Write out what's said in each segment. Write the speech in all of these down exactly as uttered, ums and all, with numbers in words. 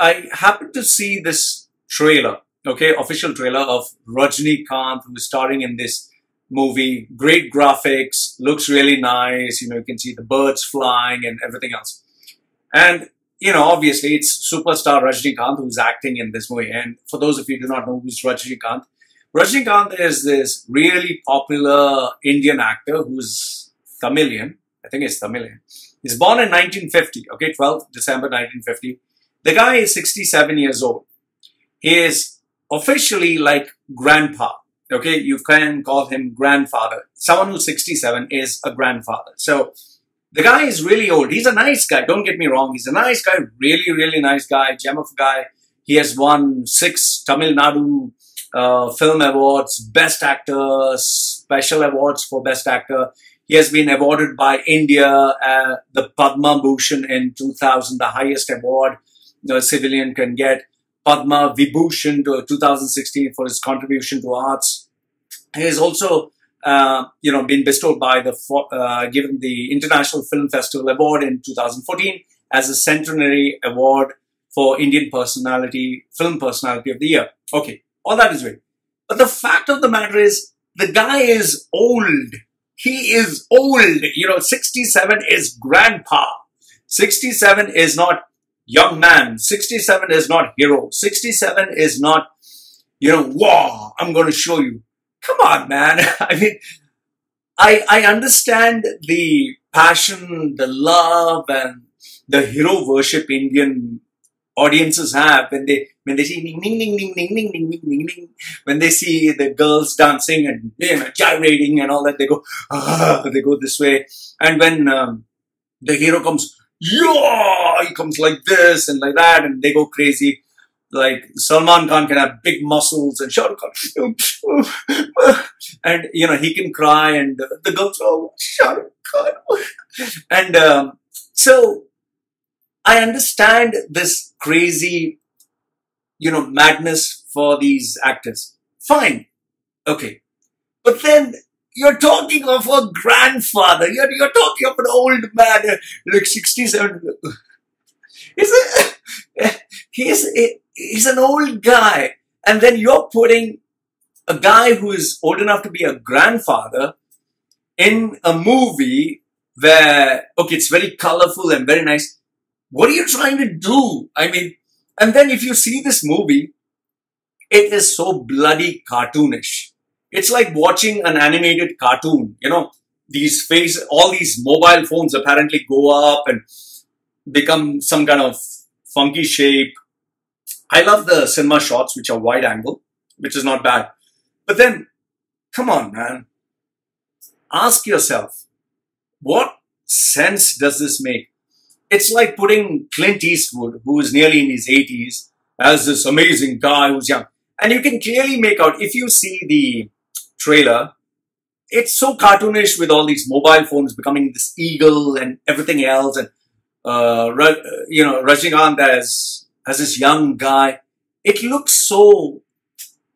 I happened to see this trailer, okay, official trailer of Rajni Khan, who is starring in this movie. Great graphics, looks really nice. You know, you can see the birds flying and everything else. And, you know, obviously it's superstar Rajinikanth who's acting in this movie. And for those of you who do not know who's Rajinikanth, Rajinikanth is this really popular Indian actor who's Tamilian. I think it's Tamilian. He's born in nineteen fifty, okay, twelfth December nineteen fifty. The guy is sixty-seven years old. He is officially like grandpa, okay? You can call him grandfather. Someone who's sixty-seven is a grandfather. So the guy is really old. He's a nice guy. Don't get me wrong. He's a nice guy. Really, really nice guy. Gem of a guy. He has won six Tamil Nadu uh, film awards, best actor, special awards for best actor. He has been awarded by India, uh, the Padma Bhushan in two thousand, the highest award a civilian can get. Padma Vibhushan to two thousand sixteen for his contribution to arts. He is also Uh, you know, been bestowed by the, uh, given the International Film Festival Award in two thousand fourteen as a centenary award for Indian personality, film personality of the year. Okay, all that is great. But the fact of the matter is, the guy is old. He is old. You know, sixty-seven is grandpa. sixty-seven is not young man. sixty-seven is not hero. sixty-seven is not, you know, wow, I'm going to show you. Come on, man. I mean, I, I understand the passion, the love and the hero worship Indian audiences have when they when they see ning, ning, ning, ning, ning, ning, ning, ning, ning, when they see the girls dancing and, you know, gyrating and all that, they go, ah, they go this way. And when um, the hero comes, yeah, he comes like this and like that and they go crazy. Like Salman Khan can have big muscles and Shahrukh Khan, and you know, he can cry and the girls, oh, Shahrukh Khan. And um, so I understand this crazy, you know, madness for these actors. Fine. Okay. But then you're talking of a grandfather. You're, you're talking of an old man, like sixty-seven. Is it? He's, he's an old guy. And then you're putting a guy who is old enough to be a grandfather in a movie where, okay, it's very colorful and very nice. What are you trying to do? I mean, and then if you see this movie, it is so bloody cartoonish. It's like watching an animated cartoon. You know, these face, all these mobile phones apparently go up and become some kind of funky shape. I love the cinema shots, which are wide angle, which is not bad. But then, come on, man. Ask yourself, what sense does this make? It's like putting Clint Eastwood, who is nearly in his eighties, as this amazing guy who's young. And you can clearly make out, if you see the trailer, it's so cartoonish with all these mobile phones becoming this eagle and everything else. And Uh, you know, Rajinikanth as, as this young guy, it looks so,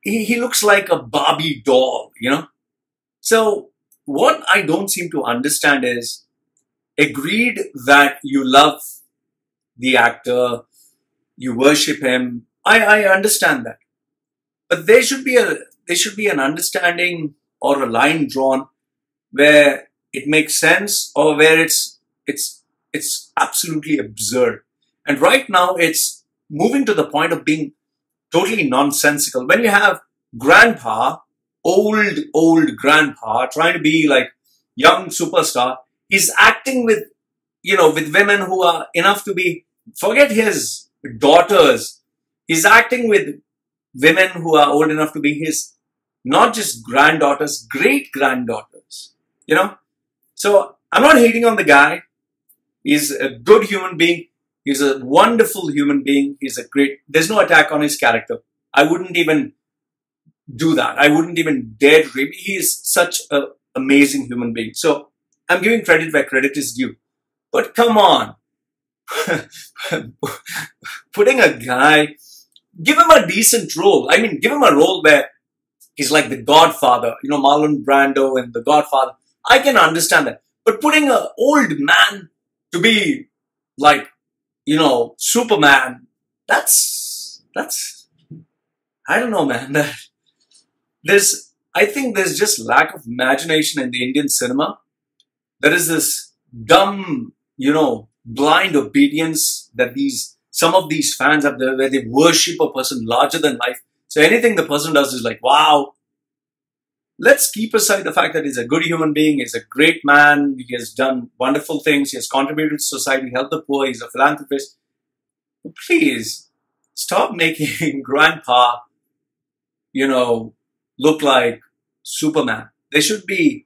he, he looks like a Barbie doll, you know. So what I don't seem to understand is, agreed that you love the actor, you worship him, I, I understand that. But there should be a, there should be an understanding or a line drawn where it makes sense or where it's, it's, It's absolutely absurd. And right now, it's moving to the point of being totally nonsensical. When you have grandpa, old, old grandpa, trying to be like young superstar, he's acting with, you know, with women who are enough to be, forget his daughters. He's acting with women who are old enough to be his, not just granddaughters, great-granddaughters, you know. So I'm not hating on the guy. He's a good human being. He's a wonderful human being. He's a great... There's no attack on his character. I wouldn't even do that. I wouldn't even dare to dream. He is such an amazing human being. So I'm giving credit where credit is due. But come on. Putting a guy... Give him a decent role. I mean, give him a role where he's like the Godfather. You know, Marlon Brando and the Godfather. I can understand that. But putting an old man to be like, you know, Superman, that's, that's, I don't know, man. There's, I think there's just lack of imagination in the Indian cinema. There is this dumb, you know, blind obedience that these, some of these fans have there, where they worship a person larger than life. So anything the person does is like, wow. Let's keep aside the fact that he's a good human being, he's a great man, he has done wonderful things, he has contributed to society, helped the poor, he's a philanthropist. Please stop making grandpa, you know, look like Superman. There should be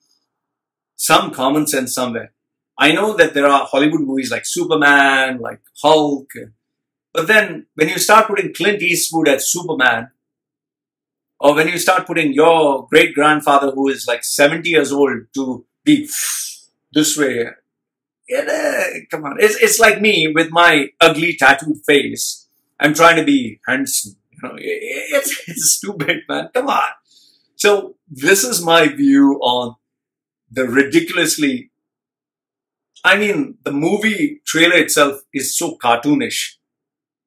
some common sense somewhere. I know that there are Hollywood movies like Superman, like Hulk, but then when you start putting Clint Eastwood as Superman, or when you start putting your great-grandfather who is like seventy years old to be this way, come on. It's, it's like me with my ugly tattooed face. I'm trying to be handsome. You know, it's, it's stupid, man. Come on. So this is my view on the ridiculously... I mean, the movie trailer itself is so cartoonish.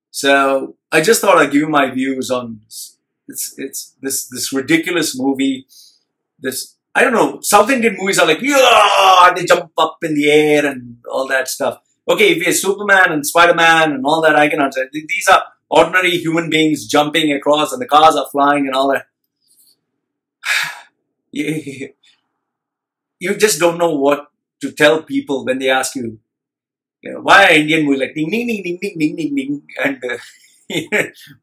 So I just thought I'd give you my views on... It's, it's this, this ridiculous movie. This, I don't know. South Indian movies are like, yeah, they jump up in the air and all that stuff. Okay, if you're Superman and Spider-Man and all that, I can understand. These are ordinary human beings jumping across and the cars are flying and all that. You just don't know what to tell people when they ask you, you know, why are Indian movies like ding, ding, ding, ding, ding, ding, ding, ding, and... Uh,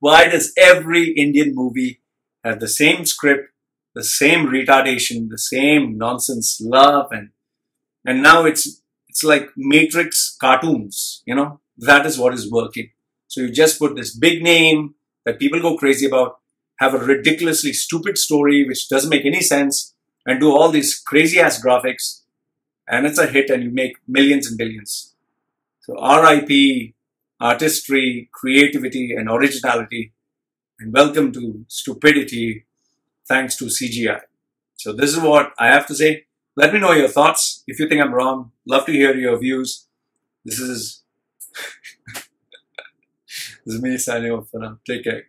why does every Indian movie have the same script, the same retardation, the same nonsense love? And and now it's it's like Matrix cartoons, you know? That is what is working. So you just put this big name that people go crazy about, have a ridiculously stupid story which doesn't make any sense, and do all these crazy-ass graphics, and it's a hit and you make millions and billions. So R I P artistry, creativity, and originality, and welcome to stupidity thanks to C G I. So this is what I have to say. Let me know your thoughts. If you think I'm wrong, love to hear your views. This is, this is me signing off for now. Take care.